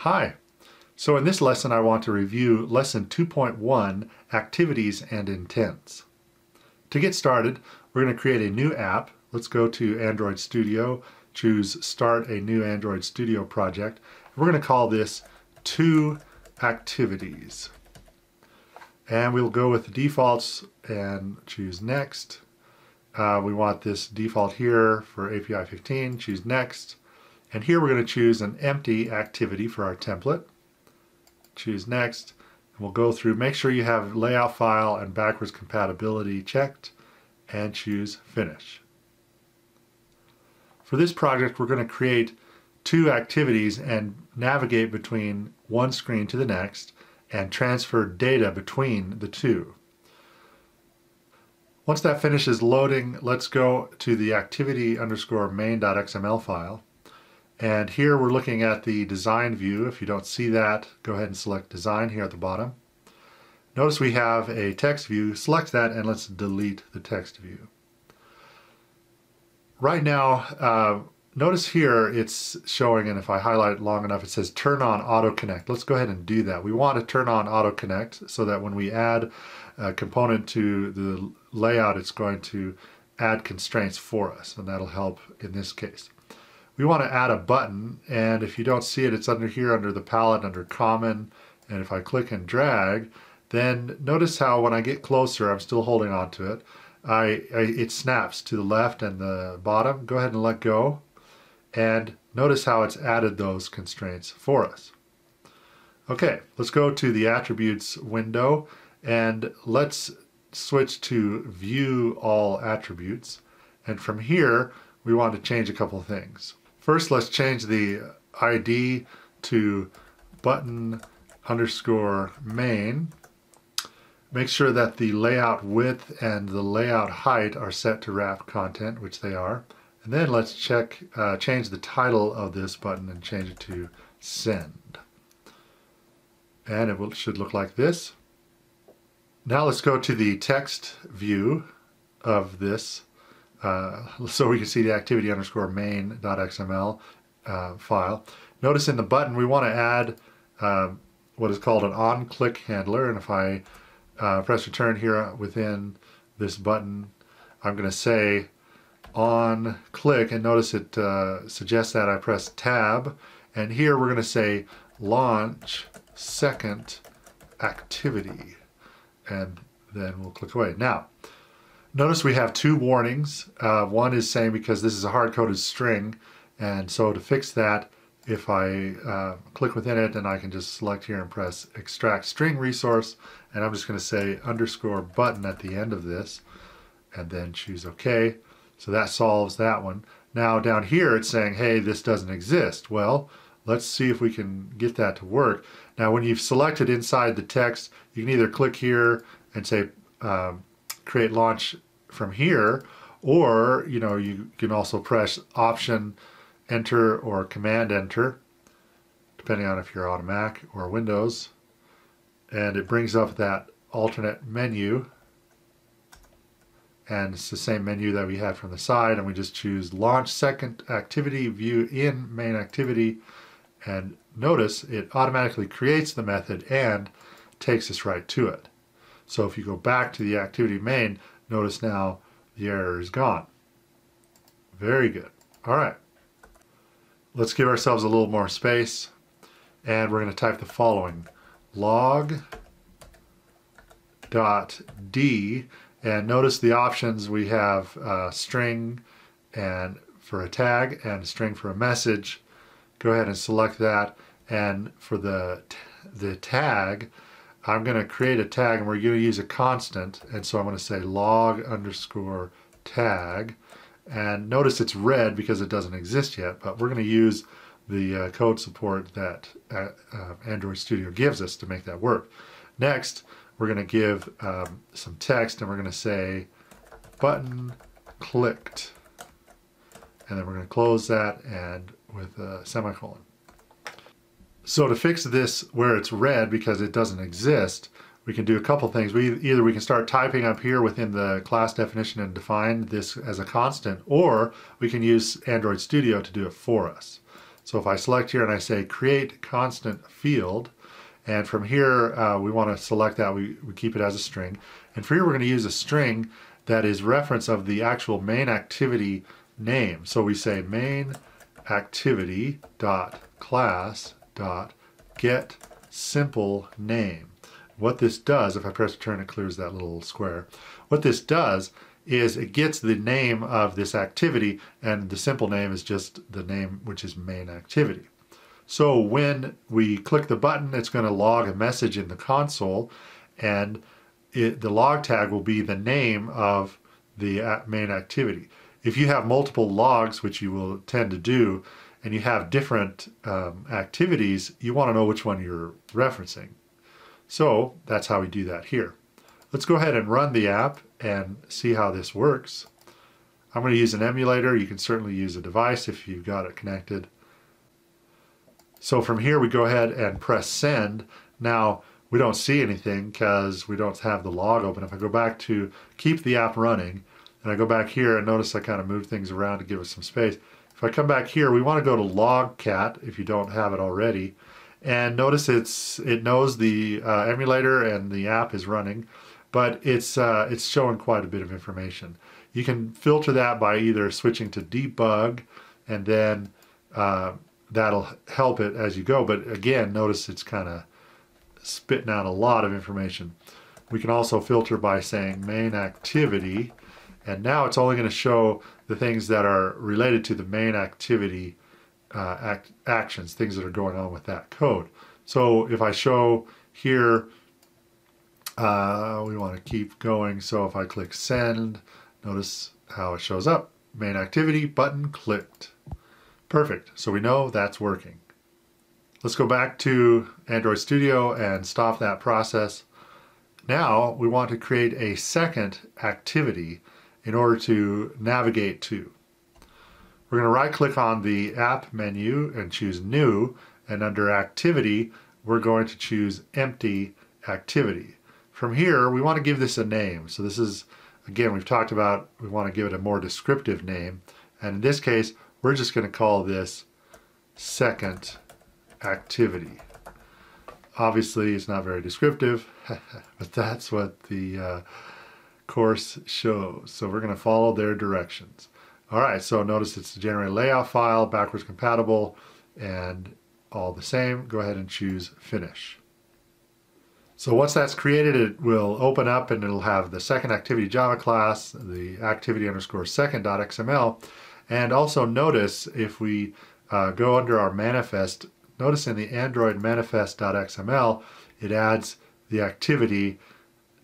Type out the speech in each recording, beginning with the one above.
Hi. So in this lesson, I want to review Lesson 2.1, Activities and Intents. To get started, we're going to create a new app. Let's go to Android Studio, choose Start a New Android Studio Project. We're going to call this Two Activities. And we'll go with the defaults and choose Next. We want this default here for API 15, choose Next. And here we're going to choose an empty activity for our template. Choose Next, and we'll go through, make sure you have layout file and backwards compatibility checked, and choose Finish. For this project, we're going to create two activities and navigate between one screen to the next and transfer data between the two. Once that finishes loading, let's go to the activity_main.xml file. And here we're looking at the design view. If you don't see that, go ahead and select Design here at the bottom. Notice we have a text view. Select that and let's delete the text view. Right now, notice here it's showing, and if I highlight it long enough, it says Turn on Auto Connect. Let's go ahead and do that. We want to turn on Auto Connect so that when we add a component to the layout, it's going to add constraints for us, and that'll help in this case. We want to add a button, and if you don't see it, it's under here, under the palette, under Common. And if I click and drag, then notice how when I get closer, I'm still holding on to it. It snaps to the left and the bottom. Go ahead and let go. And notice how it's added those constraints for us. Okay, let's go to the attributes window, and let's switch to View All Attributes. And from here, we want to change a couple of things. First, let's change the ID to button_main. Make sure that the layout width and the layout height are set to wrap content, which they are. And then let's change the title of this button and change it to Send. And it should look like this. Now let's go to the text view of this so we can see the activity_main.xml file. Notice in the button we want to add what is called an on-click handler, and if I press return here within this button, I'm going to say on click, and notice it suggests that I press tab, and here we're going to say launch second activity, and then we'll click away. Now notice we have two warnings. One is saying because this is a hard-coded string, and so to fix that, if I click within it, then I can just select here and press extract string resource, and I'm just going to say _button at the end of this, and then choose OK. So that solves that one. Now down here it's saying, hey, this doesn't exist. Well, let's see if we can get that to work. Now when you've selected inside the text, you can either click here and say create launch from here, or you can also press Option Enter or Command Enter, depending on if you're on a Mac or Windows, and it brings up that alternate menu, and it's the same menu that we had from the side, and we just choose Launch Second Activity View in Main Activity, and notice it automatically creates the method and takes us right to it. So if you go back to the activity main, notice now the error is gone. Very good. All right. Let's give ourselves a little more space, and we're going to type the following: log.d, and notice the options we have string and for a tag and string for a message. Go ahead and select that, and for the tag, I'm going to create a tag, and we're going to use a constant, and so I'm going to say log_tag, and notice it's red because it doesn't exist yet, but we're going to use the code support that Android Studio gives us to make that work. Next, we're going to give some text, and we're going to say button clicked, and then we're going to close that and with a semicolon. So to fix this where it's red because it doesn't exist, we can do a couple things. Either we can start typing up here within the class definition and define this as a constant, or we can use Android Studio to do it for us. So if I select here and I say create constant field, and from here we want to select that, we keep it as a string. And for here we're going to use a string that is reference of the actual main activity name. So we say main activity dot class dot get simple name. What this does, if I press return, it clears that little square. What this does is it gets the name of this activity, and the simple name is just the name, which is main activity. So when we click the button, it's going to log a message in the console, and the log tag will be the name of the main activity. If you have multiple logs, which you will tend to do, and you have different activities, you want to know which one you're referencing. So that's how we do that here. Let's go ahead and run the app and see how this works. I'm going to use an emulator. You can certainly use a device if you've got it connected. So from here we go ahead and press send. Now we don't see anything because we don't have the log open. If I go back to keep the app running, and I go back here and notice I kind of moved things around to give us some space. If I come back here, we want to go to Logcat if you don't have it already. And notice it knows the emulator and the app is running, but it's showing quite a bit of information. You can filter that by either switching to debug, and then that'll help it as you go. But again, notice it's kind of spitting out a lot of information. We can also filter by saying main activity, and now it's only going to show the things that are related to the main activity actions, things that are going on with that code. So if I show here, we want to keep going. So if I click send, notice how it shows up. Main activity button clicked. Perfect. So we know that's working. Let's go back to Android Studio and stop that process. Now we want to create a second activity in order to navigate to. We're going to right click on the app menu and choose new, and under activity we're going to choose empty activity. From here we want to give this a name. So this is, again, we've talked about we want to give it a more descriptive name, and in this case we're just going to call this second activity. Obviously it's not very descriptive, but that's what the course shows. So we're going to follow their directions. All right, so notice it's the generate layout file, backwards compatible, and all the same. Go ahead and choose finish. So once that's created, it will open up and it'll have the second activity Java class, the activity_second.xml, and also notice if we go under our manifest, notice in the Android manifest.xml, it adds the activity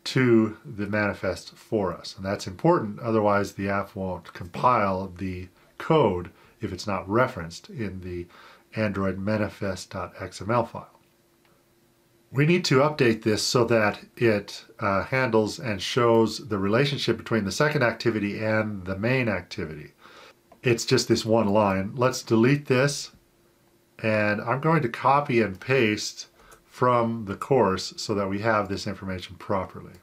to the manifest for us, and that's important. Otherwise the app won't compile the code if it's not referenced in the Android manifest.xml file. We need to update this so that it handles and shows the relationship between the second activity and the main activity. It's just this one line. Let's delete this, and I'm going to copy and paste from the course so that we have this information properly.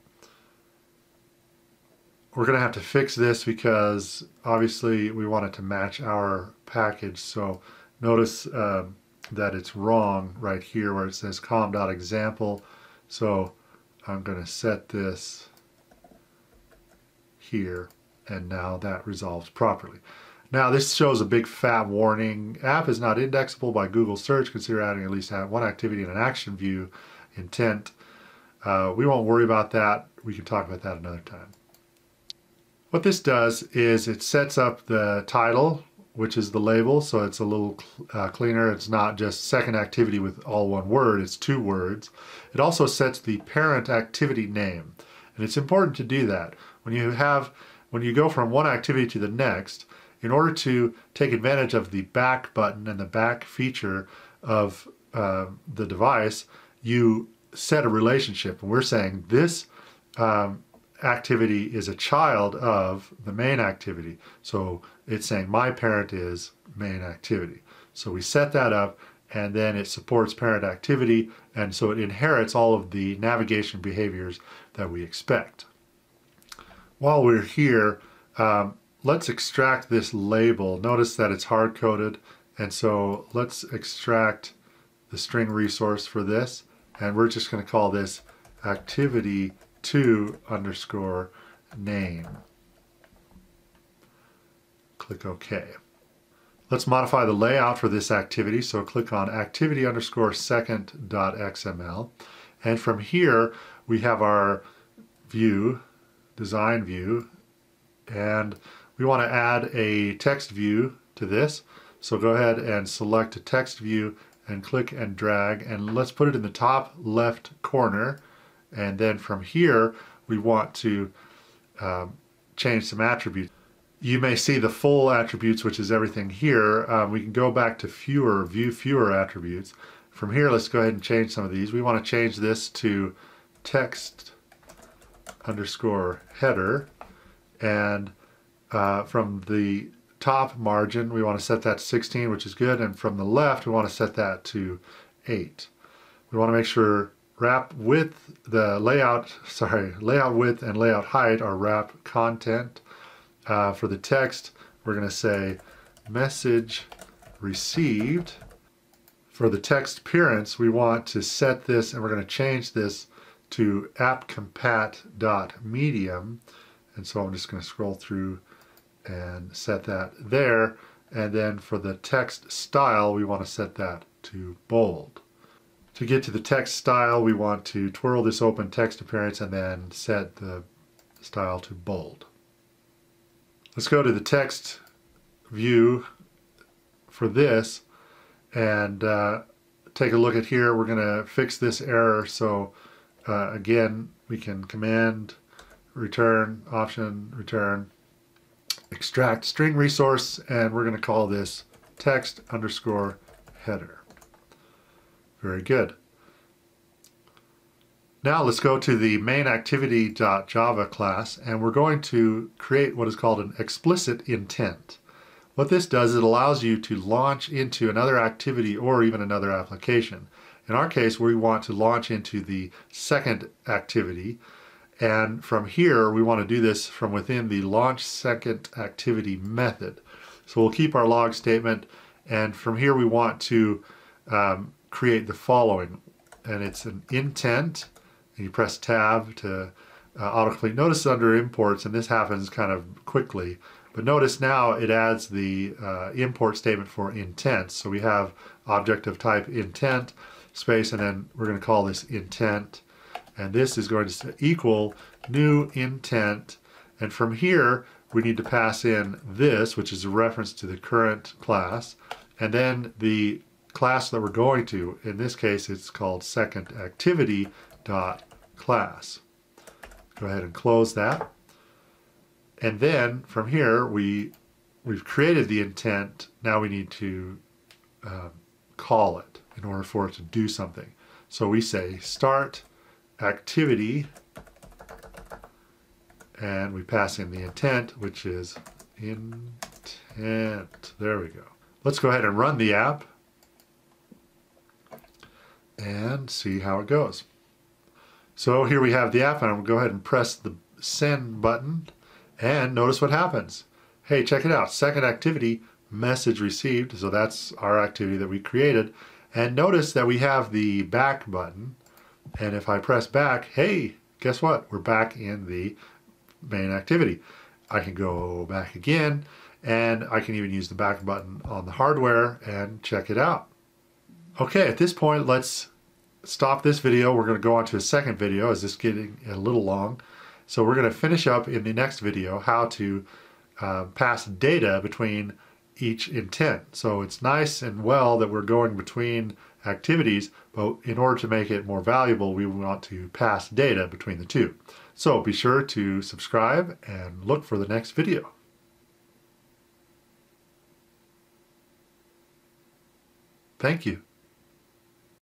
We're going to have to fix this because obviously we want it to match our package. So notice that it's wrong right here where it says com.example. So I'm going to set this here, and now that resolves properly. Now this shows a big fat warning. App is not indexable by Google search. Consider adding at least one activity in an action view intent. We won't worry about that. We can talk about that another time. What this does is it sets up the title, which is the label, so it's a little cleaner. It's not just second activity with all one word, it's two words. It also sets the parent activity name. And it's important to do that. When you go from one activity to the next, in order to take advantage of the back button and the back feature of the device, you set a relationship. And we're saying this activity is a child of the main activity. So it's saying my parent is main activity. So we set that up, and then it supports parent activity. And so it inherits all of the navigation behaviors that we expect. While we're here, let's extract this label. Notice that it's hard-coded And so let's extract the string resource for this, and we're just going to call this activity_name. Click OK. Let's modify the layout for this activity. So click on activity_second.xml. And from here, we have our view, design view, and we want to add a text view to this. So go ahead and select a text view and click and drag, and let's put it in the top left corner. And then from here, we want to change some attributes. You may see the full attributes, which is everything here. We can go back to view fewer attributes. From here, let's go ahead and change some of these. We want to change this to text_header. And from the top margin, we want to set that to 16, which is good. And from the left, we want to set that to 8. We want to make sure layout width and layout height are wrap content. For the text, we're going to say message received. For the text appearance, we want to set this, and we're going to change this to appcompat.medium. And so I'm just going to scroll through and set that there. And then for the text style, we want to set that to bold. To get to the text style, we want to twirl this open text appearance and then set the style to bold. Let's go to the text view for this and take a look at here. We're going to fix this error. So again, we can command return, option return, extract string resource, and we're going to call this text_header. Very good. Now let's go to the MainActivity.java class, and we're going to create what is called an explicit intent. What this does is it allows you to launch into another activity or even another application. In our case, we want to launch into the second activity, and from here we want to do this from within the launch second activity method. So we'll keep our log statement, and from here we want to create the following, and it's an intent. You press tab to autocomplete. Notice it's under imports, and this happens kind of quickly. But notice now it adds the import statement for intent. So we have object of type intent, space, and then we're going to call this intent. And this is going to equal new intent. And from here, we need to pass in this, which is a reference to the current class, and then the class that we're going to. In this case, it's called SecondActivity.class. Go ahead and close that. And then from here, we've created the intent. Now we need to call it in order for it to do something. So we say start activity, and we pass in the intent, which is intent. There we go. Let's go ahead and run the app and see how it goes. So here we have the app, and I'm going to go ahead and press the send button, and notice what happens. Hey, check it out. Second activity, message received. So that's our activity that we created. And notice that we have the back button. And if I press back, hey, guess what? We're back in the main activity. I can go back again, and I can even use the back button on the hardware and check it out. Okay, at this point, let's stop this video. We're going to go on to a second video, as this is getting a little long. So we're going to finish up in the next video how to pass data between each intent. So it's nice and well that we're going between activities, but in order to make it more valuable, we want to pass data between the two. So be sure to subscribe and look for the next video. Thank you.